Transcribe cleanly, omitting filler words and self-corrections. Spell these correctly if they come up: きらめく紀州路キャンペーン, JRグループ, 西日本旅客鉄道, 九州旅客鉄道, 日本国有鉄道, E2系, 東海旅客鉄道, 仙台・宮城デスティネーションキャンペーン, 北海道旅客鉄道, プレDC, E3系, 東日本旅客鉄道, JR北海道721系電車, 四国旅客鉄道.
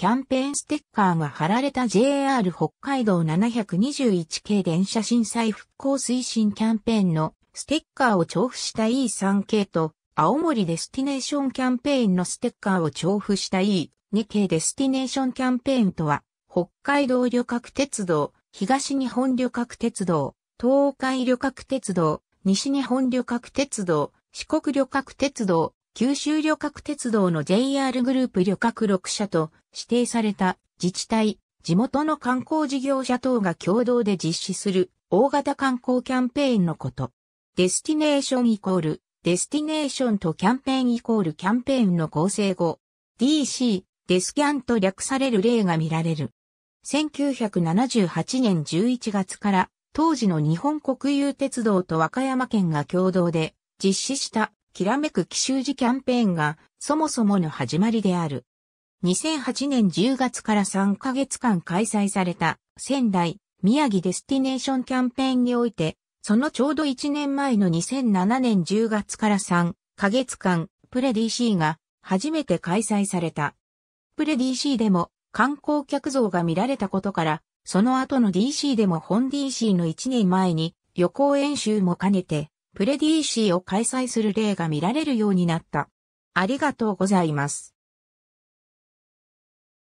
キャンペーンステッカーが貼られた JR 北海道721系電車震災復興推進キャンペーンのステッカーを調布した E3 系と、青森デスティネーションキャンペーンのステッカーを調布した E2 系デスティネーションキャンペーンとは、北海道旅客鉄道、東日本旅客鉄道、東海旅客鉄道、西日本旅客鉄道、四国旅客鉄道、九州旅客鉄道の JR グループ旅客6社と指定された自治体、地元の観光事業者等が共同で実施する大型観光キャンペーンのこと。デスティネーション=デスティネーションとキャンペーン=キャンペーンの合成語 DC、デスキャンと略される例が見られる。1978年11月から当時の日本国有鉄道と和歌山県が共同で実施したきらめく紀州路キャンペーンがそもそもの始まりである。2008年10月から3ヶ月間開催された仙台、宮城デスティネーションキャンペーンにおいてそのちょうど1年前の2007年10月から3ヶ月間プレ DC が初めて開催された。プレ DC でも観光客増が見られたことから、その後の DC でも本 DC の1年前に予行演習も兼ねて、プレ DC を開催する例が見られるようになった。ありがとうございます。